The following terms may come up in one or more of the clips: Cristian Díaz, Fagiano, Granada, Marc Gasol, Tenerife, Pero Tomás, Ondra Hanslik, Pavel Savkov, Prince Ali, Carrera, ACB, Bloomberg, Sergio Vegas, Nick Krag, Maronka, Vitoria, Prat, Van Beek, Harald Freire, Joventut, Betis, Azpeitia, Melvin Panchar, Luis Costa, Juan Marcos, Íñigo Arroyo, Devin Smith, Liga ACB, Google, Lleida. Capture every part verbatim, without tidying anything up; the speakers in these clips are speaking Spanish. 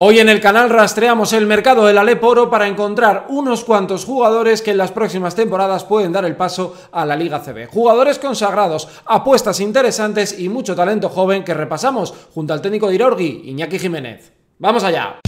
Hoy en el canal rastreamos el mercado del L E B Oro para encontrar unos cuantos jugadores que en las próximas temporadas pueden dar el paso a la Liga A C B. Jugadores consagrados, apuestas interesantes y mucho talento joven que repasamos junto al técnico de Iraurgi, Iñaki Jiménez. ¡Vamos allá!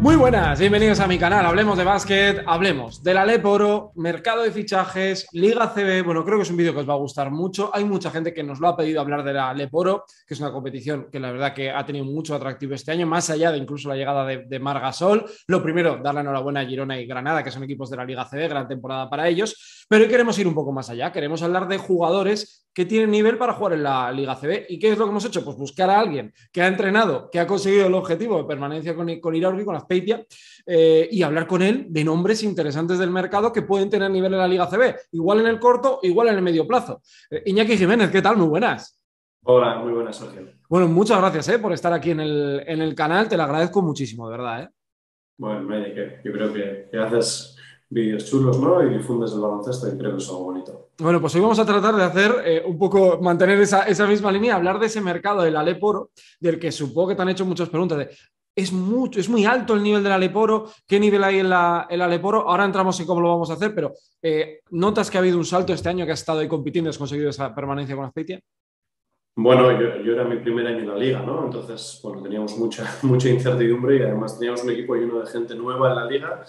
Muy buenas, bienvenidos a mi canal, hablemos de básquet, hablemos de la L E B Oro, mercado de fichajes, Liga A C B, bueno, creo que es un vídeo que os va a gustar mucho, hay mucha gente que nos lo ha pedido hablar de la L E B Oro, que es una competición que la verdad que ha tenido mucho atractivo este año, más allá de incluso la llegada de, de Marc Gasol. Lo primero, dar la enhorabuena a Girona y Granada, que son equipos de la Liga A C B, gran temporada para ellos, pero hoy queremos ir un poco más allá, queremos hablar de jugadores que tienen nivel para jugar en la Liga A C B. ¿Y qué es lo que hemos hecho? Pues buscar a alguien que ha entrenado, que ha conseguido el objetivo de permanencia con, con Iraurgi, con Azpeitia, eh, y hablar con él de nombres interesantes del mercado que pueden tener nivel en la Liga A C B, igual en el corto, igual en el medio plazo. Eh, Iñaki Jiménez, ¿qué tal? Muy buenas. Hola, muy buenas, Sergio. Bueno, muchas gracias eh, por estar aquí en el, en el canal, te lo agradezco muchísimo, de verdad. ¿eh? Bueno, que yo creo que, que haces vídeos chulos, ¿no? Y difundes el baloncesto y creo que es algo bonito. Bueno, pues hoy vamos a tratar de hacer eh, un poco, mantener esa, esa misma línea, hablar de ese mercado del L E B Oro, del que supongo que te han hecho muchas preguntas de, es mucho, es muy alto el nivel del L E B Oro, ¿qué nivel hay en la, el L E B Oro? Ahora entramos en cómo lo vamos a hacer, pero eh, ¿notas que ha habido un salto este año que has estado ahí compitiendo, has conseguido esa permanencia con Azpeitia? Bueno, yo, yo era mi primer año en la liga, ¿no? Entonces, bueno, teníamos mucha, mucha incertidumbre y además teníamos un equipo lleno de gente nueva en la liga,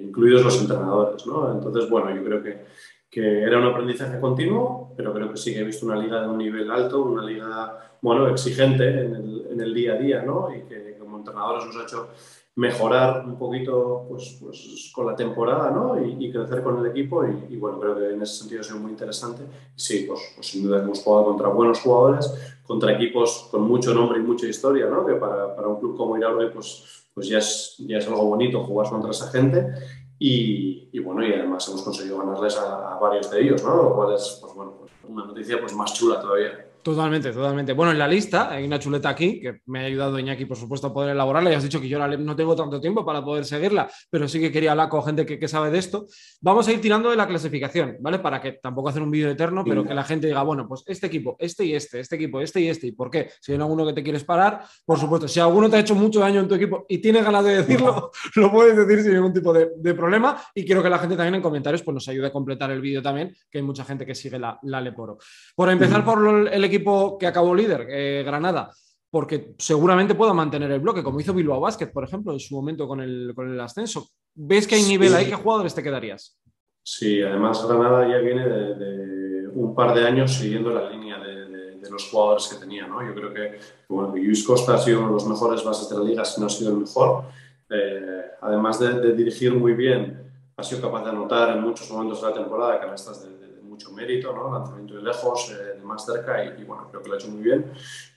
incluidos los entrenadores, ¿no? Entonces, bueno, yo creo que, que era un aprendizaje continuo, pero creo que sí que he visto una liga de un nivel alto, una liga, bueno, exigente en el, en el día a día, ¿no? Y que como entrenadores nos ha hecho mejorar un poquito pues, pues, con la temporada, ¿no? Y, y crecer con el equipo y, y, bueno, creo que en ese sentido ha sido muy interesante. Sí, pues, pues sin duda hemos jugado contra buenos jugadores, contra equipos con mucho nombre y mucha historia, ¿no? Que para, para un club como Iraurgi, pues pues ya es, ya es algo bonito jugar contra esa gente y, y bueno, y además hemos conseguido ganarles a, a varios de ellos, ¿no? Lo cual es, pues bueno, pues una noticia pues más chula todavía. Totalmente, totalmente. Bueno, en la lista hay una chuleta aquí que me ha ayudado Iñaki, por supuesto, a poder elaborarla. Ya has dicho que yo la no tengo tanto tiempo para poder seguirla, pero sí que quería hablar con gente que, que sabe de esto. Vamos a ir tirando de la clasificación, ¿vale? Para que tampoco hacer un vídeo eterno, pero que la gente diga, bueno, pues este equipo, este y este, este equipo, este y este. ¿Y por qué? Si hay alguno que te quieres parar, por supuesto, si alguno te ha hecho mucho daño en tu equipo y tienes ganas de decirlo, lo puedes decir sin ningún tipo de, de problema. Y quiero que la gente también en comentarios pues, nos ayude a completar el vídeo también, que hay mucha gente que sigue la, la L E B Oro. Por empezar por el equipo que acabó líder, eh, Granada, porque seguramente pueda mantener el bloque, como hizo Bilbao Basket, por ejemplo, en su momento con el, con el ascenso. ¿Ves que hay nivel ahí? ¿Qué jugadores te quedarías? Sí, además Granada ya viene de, de un par de años siguiendo la línea de, de, de los jugadores que tenía, ¿no? Yo creo que bueno, Luis Costa ha sido uno de los mejores bases de la liga, si no ha sido el mejor. Eh, además de, de dirigir muy bien, ha sido capaz de anotar en muchos momentos de la temporada canastas de mucho mérito, ¿no? Lanzamiento de lejos, eh, de más cerca y, y bueno, creo que lo ha hecho muy bien.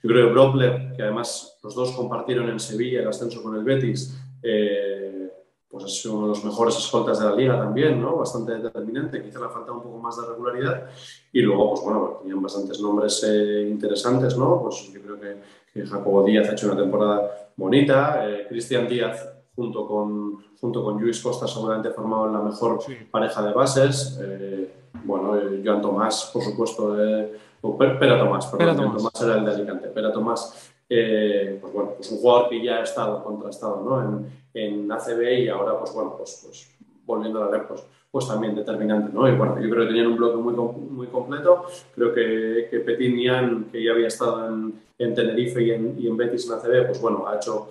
Yo creo que Bloomberg, que además los dos compartieron en Sevilla el ascenso con el Betis, eh, pues ha sido uno de los mejores escoltas de la liga también, ¿no? Bastante determinante, quizá le ha faltado un poco más de regularidad y luego, pues bueno, tenían bastantes nombres eh, interesantes, ¿no? Pues yo creo que, que Jacobo Díaz ha hecho una temporada bonita, eh, Cristian Díaz junto con, junto con Luis Costa seguramente formado en la mejor sí. pareja de bases, eh, bueno, eh, Joan Tomás, por supuesto, eh, o Pero Tomás, perdón, Pero Tomás. Tomás era el de Alicante, Pero Tomás, eh, pues bueno, pues un jugador que ya ha estado contrastado, ¿no? en, en A C B y ahora, pues bueno, pues, pues volviendo a la L E B, pues, pues también determinante, ¿no? Y bueno, yo creo que tenían un bloque muy, muy completo, creo que, que Petit Nian, que ya había estado en, en Tenerife y en, y en Betis en A C B, pues bueno, ha hecho...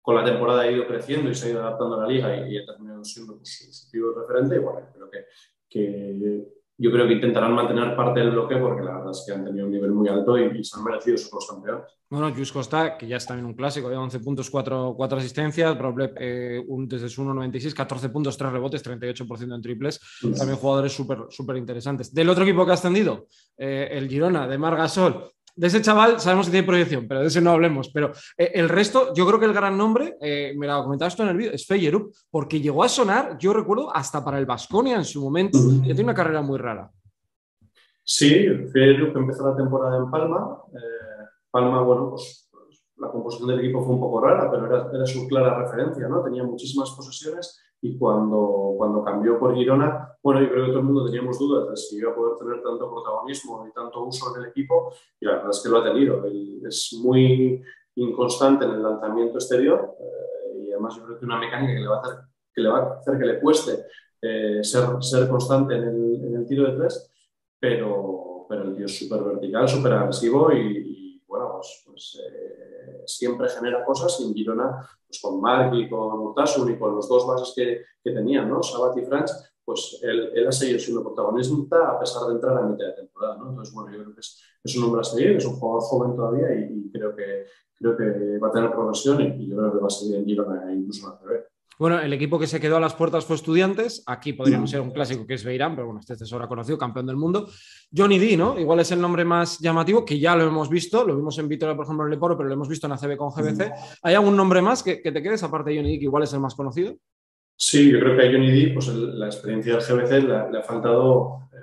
Con la temporada ha ido creciendo y se ha ido adaptando a la liga y, y ha terminado siendo pues, su tipo de referente. Y bueno, creo que, que yo creo que intentarán mantener parte del bloque porque la verdad es que han tenido un nivel muy alto y, y se han merecido ser los campeones. Bueno, Luis Costa, que ya es también un clásico, había once puntos, cuatro, cuatro asistencias, Broble, eh, un, desde su uno noventa y seis, catorce puntos, tres rebotes, treinta y ocho por ciento en triples. Sí. También jugadores súper súper interesantes. Del otro equipo que ha ascendido, eh, el Girona, de Marc Gasol. De ese chaval sabemos que tiene proyección, pero de ese no hablemos. Pero eh, el resto, yo creo que el gran nombre, eh, me lo comentabas tú en el vídeo, es Fjellerup, porque llegó a sonar, yo recuerdo, hasta para el Baskonia en su momento, que tiene una carrera muy rara. Sí, Fjellerup empezó la temporada en Palma. Eh, Palma, bueno, pues, pues la composición del equipo fue un poco rara, pero era, era su clara referencia, ¿no? Tenía muchísimas posesiones, y cuando, cuando cambió por Girona, bueno, yo creo que todo el mundo teníamos dudas de si iba a poder tener tanto protagonismo y tanto uso en el equipo, y la verdad es que lo ha tenido. Él es muy inconstante en el lanzamiento exterior, eh, y además yo creo que una mecánica que le va a hacer que le, va a hacer que le cueste eh, ser, ser constante en el, en el tiro de tres, pero, pero el tío es súper vertical, súper agresivo y, y bueno, pues, pues eh, siempre genera cosas. En Girona, pues con Marc y con Urtasun y con los dos bases que, que tenían, ¿no? Sabat y Franz, pues él, él ha seguido siendo protagonista a pesar de entrar a mitad de temporada, ¿no? Entonces, bueno, yo creo que es, es un hombre a seguir, es un jugador joven todavía y, y creo, que, creo que va a tener progresión y, y yo creo que va a seguir en Girona incluso en la A C B. Bueno, el equipo que se quedó a las puertas fue Estudiantes. Aquí podríamos ser un clásico que es Beirán, pero bueno, este es ahora conocido, campeón del mundo. Johnny Dee, ¿no? Igual es el nombre más llamativo, que ya lo hemos visto. Lo vimos en Vitoria, por ejemplo, en L E B O R O, pero lo hemos visto en A C B con G B C. ¿Hay algún nombre más que, que te quedes, aparte de Johnny Dee, que igual es el más conocido? Sí, yo creo que a Johnny Dee, pues el, la experiencia del G B C la, le ha faltado eh,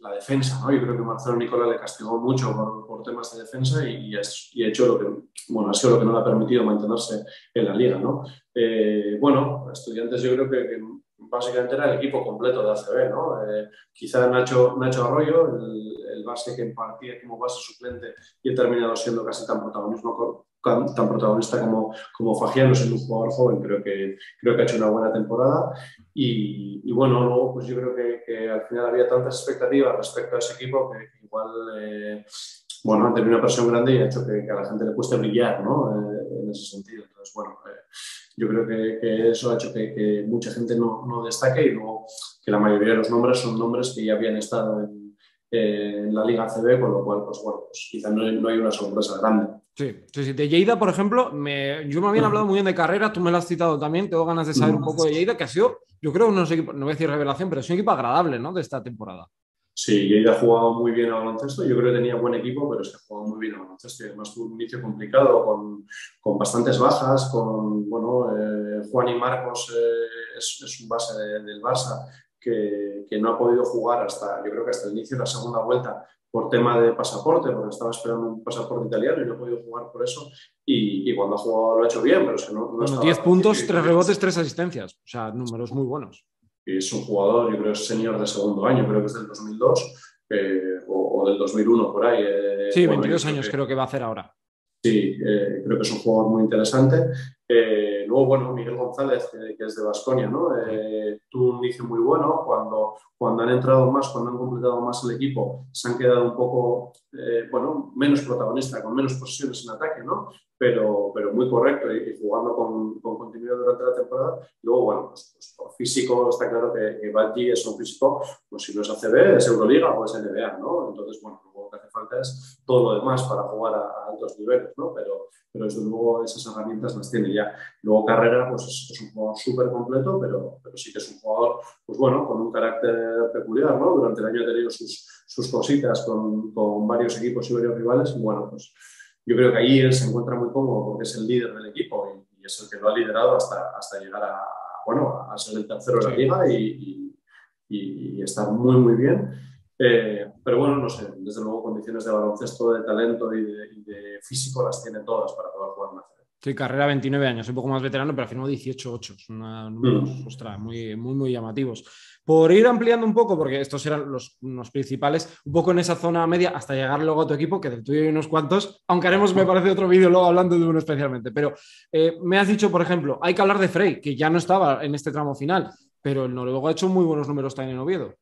la defensa, ¿no? Yo creo que Marcelo Nicola le castigó mucho por, por temas de defensa y, y, ha, y ha hecho lo que, bueno, ha sido lo que no le ha permitido mantenerse en la liga, ¿no? Eh, bueno, Estudiantes yo creo que, que básicamente era el equipo completo de A C B, ¿no? Eh, quizá Nacho, Nacho Arroyo, el, el base que partía como base suplente y ha terminado siendo casi tan protagonismo, tan, tan protagonista como, como Fagiano, siendo un jugador joven, creo que, creo que ha hecho una buena temporada. Y, y bueno, luego pues yo creo que, que al final había tantas expectativas respecto a ese equipo que, que igual eh, bueno, han tenido una presión grande y ha hecho que, que a la gente le cueste brillar, ¿no? Eh, en ese sentido. Entonces, bueno, eh, yo creo que, que eso ha hecho que, que mucha gente no, no destaque y luego que la mayoría de los nombres son nombres que ya habían estado en, eh, en la Liga A C B, con lo cual, pues bueno, pues, quizás no, no hay una sorpresa grande. Sí, sí, sí. De Lleida, por ejemplo, me, yo me habían hablado muy bien de Carrera, tú me lo has citado también, tengo ganas de saber un poco de Lleida, que ha sido, yo creo, unos equipos, no voy a decir revelación, pero es un equipo agradable, ¿no?, de esta temporada. Sí, Lleida ha jugado muy bien a baloncesto. Yo creo que tenía buen equipo, pero es que ha jugado muy bien a baloncesto. Además tuvo un inicio complicado, con, con bastantes bajas, con, bueno, eh, Juan y Marcos eh, es, es un base de, del Barça que, que no ha podido jugar hasta, yo creo que hasta el inicio de la segunda vuelta, por tema de pasaporte, porque estaba esperando un pasaporte italiano y no he podido jugar por eso. Y, y cuando ha jugado lo ha hecho bien, pero es que no, no bueno, estaba... diez puntos, tres rebotes, tres asistencias. O sea, números muy buenos. Es un jugador, yo creo que es senior de segundo año, creo que es del dos mil dos eh, o, o del dos mil uno, por ahí. Eh, sí, bueno, veintidós años creo que, creo que va a hacer ahora. Sí, eh, creo que es un jugador muy interesante. Eh, luego, bueno, Miguel González, que, que es de Baskonia, ¿no? Eh, tuvo un inicio muy bueno. Cuando, cuando han entrado más, cuando han completado más el equipo, se han quedado un poco, eh, bueno, menos protagonista, con menos posesiones en ataque, ¿no? Pero, pero muy correcto y, y jugando con, con continuidad durante la temporada. Luego, bueno, pues, pues por físico está claro que, que Valdi es un físico, pues si no es A C B, es Euroliga o es N B A, ¿no? Entonces, bueno, lo que hace falta es todo lo demás para jugar a, a altos niveles, ¿no? Pero, pero desde luego esas herramientas las tiene ya. Luego Carrera, pues es, es un jugador súper completo, pero, pero sí que es un jugador, pues bueno, con un carácter peculiar, ¿no? Durante el año ha tenido sus, sus cositas con, con varios equipos y varios rivales, y bueno, pues yo creo que ahí él se encuentra muy cómodo porque es el líder del equipo y, y es el que lo ha liderado hasta, hasta llegar a, bueno, a ser el tercero de la liga y, y, y estar muy, muy bien. Eh, pero bueno, no sé, desde luego condiciones de baloncesto, de talento y de, y de físico las tiene todas para poder jugar más. Sí, Carrera, veintinueve años, un poco más veterano, pero al final dieciocho ocho. Es una, mm. Ostras, muy, muy, muy llamativos. Por ir ampliando un poco, porque estos eran los, los principales, un poco en esa zona media hasta llegar luego a tu equipo, que del tuyo hay unos cuantos, aunque haremos, me parece, otro vídeo luego hablando de uno especialmente. Pero eh, me has dicho, por ejemplo, hay que hablar de Frey, que ya no estaba en este tramo final, pero el noruego ha hecho muy buenos números también en Oviedo.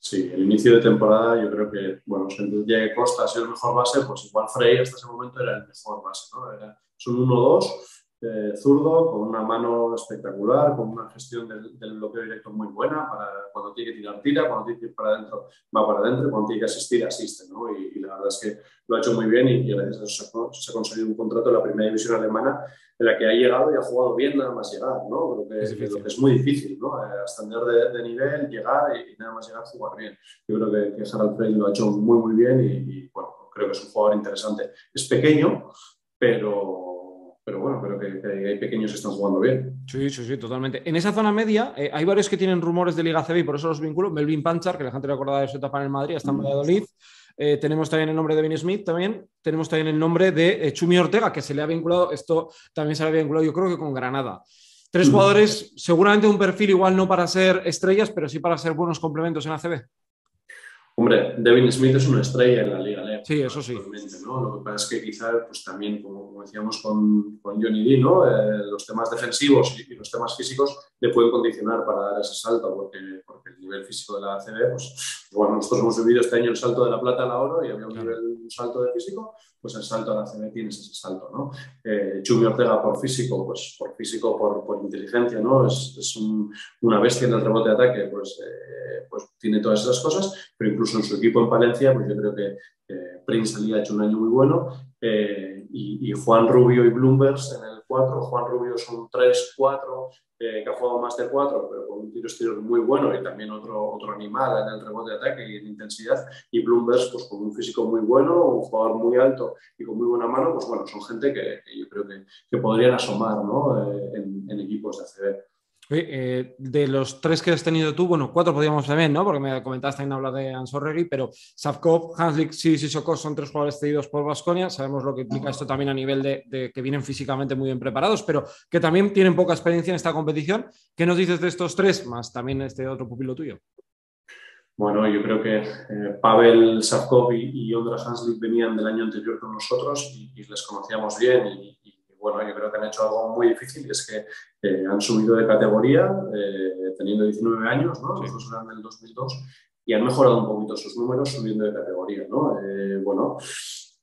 Sí, el inicio de temporada yo creo que, bueno, si entendía que Costa ha sido el mejor base, pues igual Frey hasta ese momento era el mejor base, ¿no? Era, es un uno dos, eh, zurdo, con una mano espectacular, con una gestión del, del bloqueo directo muy buena, para cuando tiene que tirar, tira, cuando tiene que ir para adentro, va para adentro, cuando tiene que asistir, asiste, ¿no? Y, y la verdad es que lo ha hecho muy bien y, y gracias a eso se, se ha conseguido un contrato en la primera división alemana en la que ha llegado y ha jugado bien nada más llegar, ¿no? Creo que es, lo que es muy difícil, ¿no? Ascender de, de nivel, llegar y, y nada más llegar a jugar bien. Yo creo que, que Harald Freire lo ha hecho muy, muy bien y, y, bueno, creo que es un jugador interesante. Es pequeño, pero, pero bueno, creo que, que hay pequeños que están jugando bien. Sí, sí, sí, totalmente. En esa zona media eh, hay varios que tienen rumores de Liga A C B y por eso los vinculo. Melvin Panchar, que la gente recuerda de su etapa en el Madrid, está en Valladolid. Eh, tenemos también el nombre de Devin Smith, también tenemos también el nombre de eh, Chumi Ortega, que se le ha vinculado, esto también se le ha vinculado yo creo que con Granada. Tres jugadores, seguramente un perfil igual no para ser estrellas, pero sí para ser buenos complementos en A C B. Hombre, Devin Smith es una estrella en la Liga L E B. Sí, eso sí. ¿No? Lo que pasa es que quizás pues, también, como, como decíamos con, con Johnny Dee, ¿no? eh, los temas defensivos y, y los temas físicos le pueden condicionar para dar ese salto, porque, porque el nivel físico de la A C B, pues bueno, nosotros hemos vivido este año el salto de la plata a la oro y había un, nivel, un salto de físico, pues el salto a la A C B tienes ese salto, ¿no? Eh, Chumi Ortega por físico, pues por físico, por, por inteligencia, ¿no? Es, es un, una bestia en el rebote de ataque, pues, eh, pues tiene todas esas cosas, pero incluso incluso en su equipo en Palencia, pues yo creo que eh, Prince Ali ha hecho un año muy bueno, eh, y, y Juan Rubio y Bloomberg en el cuatro, Juan Rubio es un tres cuatro, eh, que ha jugado más de cuatro, pero con un tiro exterior muy bueno y también otro, otro animal en el rebote de ataque y en intensidad, y Bloomberg pues con un físico muy bueno, un jugador muy alto y con muy buena mano, pues bueno, son gente que, que yo creo que, que podrían asomar, ¿no? eh, en, en equipos de A C B. Eh, de los tres que has tenido tú, bueno, cuatro podríamos también, ¿no? Porque me comentaste también hablar de Ansorregui, pero Savkov, Hanslik, Sis y Sokos son tres jugadores cedidos por Baskonia. Sabemos lo que implica esto también a nivel de, de que vienen físicamente muy bien preparados, pero que también tienen poca experiencia en esta competición. ¿Qué nos dices de estos tres, más también este otro pupilo tuyo? Bueno, yo creo que eh, Pavel Savkov y, y Ondra Hanslik venían del año anterior con nosotros y, y les conocíamos bien y, y bueno, yo creo que han hecho algo muy difícil, y es que eh, han subido de categoría eh, teniendo diecinueve años, ¿no? Sí. Los dos eran del dos mil dos, y han mejorado un poquito sus números subiendo de categoría, ¿no? Eh, bueno,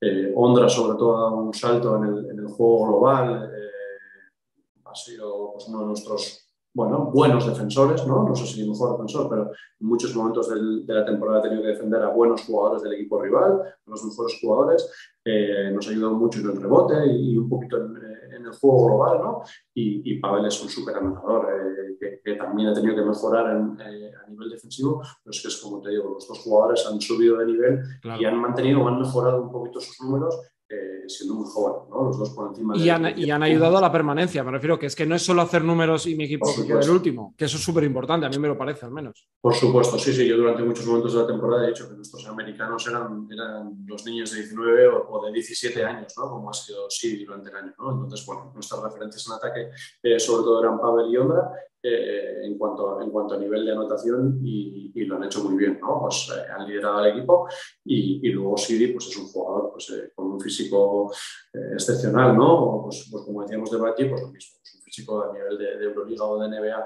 eh, Ondra sobre todo ha dado un salto en el, en el juego global, eh, ha sido pues, uno de nuestros bueno, buenos defensores, ¿no? No sé si mejor defensor, pero en muchos momentos del, de la temporada ha tenido que defender a buenos jugadores del equipo rival, a los mejores jugadores. Eh, nos ha ayudado mucho en el rebote y un poquito en, en el juego global, ¿no? Y, y Pavel es un súper anotador eh, que, que también ha tenido que mejorar en, eh, a nivel defensivo, pero es que es como te digo, los dos jugadores han subido de nivel, claro, y han mantenido o han mejorado un poquito sus números eh, siendo muy jóvenes, ¿no? Los dos por encima. Y, de, han, de, y han ayudado a la permanencia, me refiero, que es que no es solo hacer números y mi equipo queda el último, que eso es súper importante, a mí me lo parece al menos. Por supuesto, sí, sí, yo durante muchos momentos de la temporada he dicho que nuestros americanos eran, eran los niños de diecinueve o o de diecisiete años, ¿no? Como ha sido sí durante el año, ¿no? Entonces, bueno, nuestras referencias en ataque eh, sobre todo eran Pavel y Ondra eh, en, cuanto, en cuanto a nivel de anotación y, y lo han hecho muy bien, ¿no? Pues eh, han liderado al equipo y, y luego Siri, pues es un jugador pues, eh, con un físico eh, excepcional, ¿no? Pues, pues como decíamos de Bati, pues lo mismo, es un físico a nivel de, de Euroliga o de N B A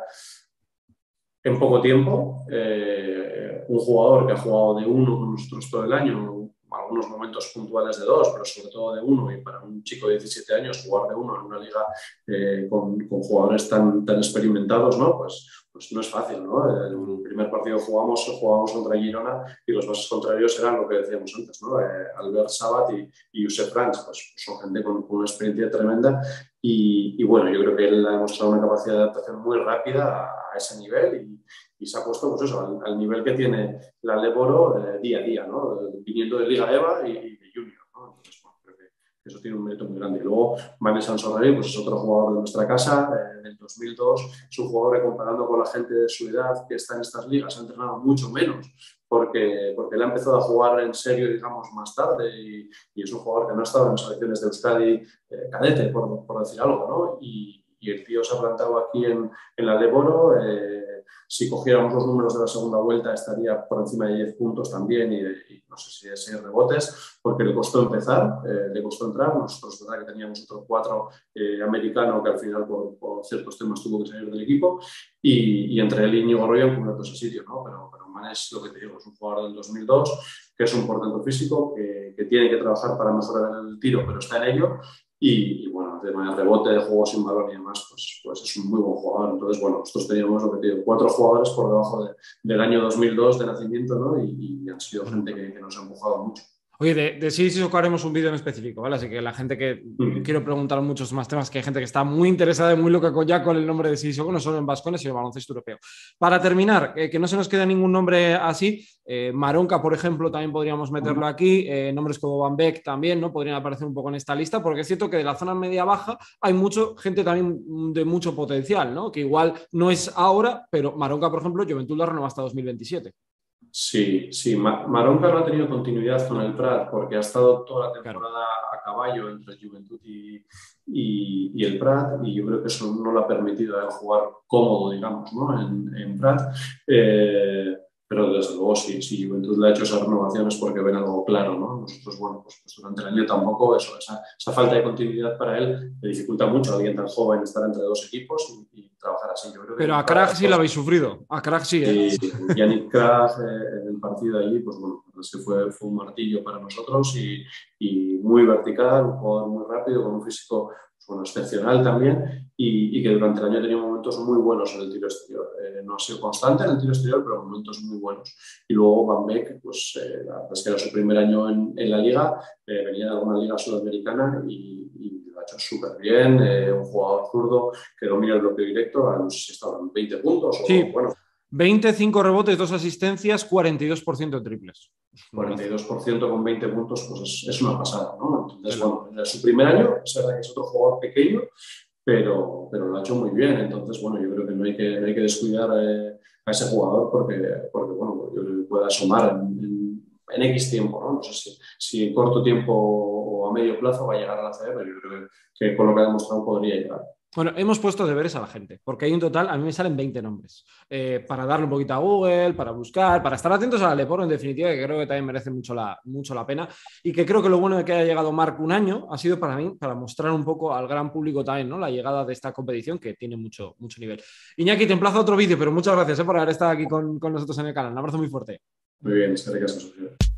en poco tiempo, eh, un jugador que ha jugado de uno con nosotros todo el año, algunos momentos puntuales de dos, pero sobre todo de uno, y para un chico de diecisiete años jugar de uno en una liga eh, con, con jugadores tan, tan experimentados, ¿no? Pues, pues no es fácil, ¿no? En el primer partido jugamos, jugamos contra Girona y los bases contrarios eran lo que decíamos antes, ¿no? Eh, Albert Sabat y, y Josep Franz, pues son gente con, con una experiencia tremenda y, y bueno, yo creo que él ha demostrado una capacidad de adaptación muy rápida a, a ese nivel y y se ha puesto pues eso, al, al nivel que tiene la L E B ORO eh, día a día, ¿no? Viniendo de Liga EVA y, y de Junior, ¿no? Entonces, bueno, creo que eso tiene un mérito muy grande. Y luego, Manes Ansorregui, pues es otro jugador de nuestra casa, eh, del dos mil dos, es un jugador que comparando con la gente de su edad que está en estas ligas, ha entrenado mucho menos, porque, porque él ha empezado a jugar en serio, digamos, más tarde y, y es un jugador que no ha estado en selecciones de Euskadi eh, cadete, por, por decir algo, ¿no? Y, y el tío se ha plantado aquí en, en la L E B ORO, eh, si cogiéramos los números de la segunda vuelta estaría por encima de diez puntos también y, y no sé si de seis rebotes, porque le costó empezar, eh, le costó entrar. Nosotros es verdad que teníamos otro cuatro eh, americano que al final por, por ciertos temas tuvo que salir del equipo y, y entre él y Íñigo Arroyo en completo ese sitio, ¿no? Pero, pero Manes, lo que te digo, es un jugador del dos mil dos que es un portento físico, que, que tiene que trabajar para mejorar el tiro, pero está en ello. Y, y bueno, el tema de rebote, de juego sin balón y demás, pues, pues es un muy buen jugador. Entonces, bueno, nosotros teníamos, lo que te digo, cuatro jugadores por debajo de, del año dos mil dos de nacimiento, ¿no? Y, y han sido gente que, que nos ha empujado mucho. Oye, de, de sí, sí, haremos un vídeo en específico, ¿vale? Así que la gente que mm. quiero preguntar muchos más temas, que hay gente que está muy interesada y muy loca con ya con el nombre de Sissoko, no solo en Baskonia, sino en baloncesto europeo. Para terminar, eh, que no se nos quede ningún nombre así, eh, Maronka, por ejemplo, también podríamos meterlo aquí, eh, nombres como Van Beek también, ¿no? Podrían aparecer un poco en esta lista, porque es cierto que de la zona media-baja hay mucho gente también de mucho potencial, ¿no? Que igual no es ahora, pero Maronka, por ejemplo, Joventut la renueva hasta dos mil veintisiete. Sí, sí. Maronka no ha tenido continuidad con el Prat porque ha estado toda la temporada, claro, caballo entre Joventut y, y, y el Prat, y yo creo que eso no le ha permitido a él jugar cómodo, digamos, ¿no? en, en Prat. Eh, pero desde luego, si, si Joventut le ha hecho esas renovaciones, porque ven algo claro, ¿no? Nosotros, bueno, pues, pues durante el año tampoco, eso, esa, esa falta de continuidad para él le dificulta mucho a alguien tan joven estar entre dos equipos y, y trabajar así. Yo creo que pero a Krag sí la habéis sufrido, a Krag sí. ¿eh? Y, y a Nick Krag eh, en el partido allí, pues bueno, sí fue, fue un martillo para nosotros y, y muy vertical, un jugador muy rápido, con un físico bueno, excepcional también, y, y que durante el año ha tenido momentos muy buenos en el tiro exterior. Eh, no ha sido constante en el tiro exterior, pero momentos muy buenos. Y luego Van Beek, pues eh, la verdad es que era su primer año en, en la liga, eh, venía de una liga sudamericana y, y lo ha hecho súper bien. Eh, un jugador zurdo que domina el bloqueo directo, no sé si estaban veinte puntos o sí. Bueno. veinticinco rebotes, dos asistencias, cuarenta y dos por ciento de triples. cuarenta y dos por ciento con veinte puntos, pues es, es una pasada, ¿no? Entonces, bueno, en su primer año, es verdad que es otro jugador pequeño, pero, pero lo ha hecho muy bien. Entonces, bueno, yo creo que no hay que, no hay que descuidar eh, a ese jugador porque, porque bueno, yo creo que puede asomar en, en, en X tiempo, ¿no? No sé si, si en corto tiempo o a medio plazo va a llegar a la A C B, pero yo creo que, que con lo que ha demostrado podría llegar. Bueno, hemos puesto deberes a la gente, porque hay un total, a mí me salen veinte nombres, eh, para darle un poquito a Google, para buscar, para estar atentos a la L E B ORO, en definitiva, que creo que también merece mucho la, mucho la pena, y que creo que lo bueno de que haya llegado Marc un año ha sido para mí, para mostrar un poco al gran público también, ¿no? La llegada de esta competición, que tiene mucho, mucho nivel. Iñaki, te emplazo a otro vídeo, pero muchas gracias eh, por haber estado aquí con, con nosotros en el canal. Un abrazo muy fuerte. Muy bien, es que gracias.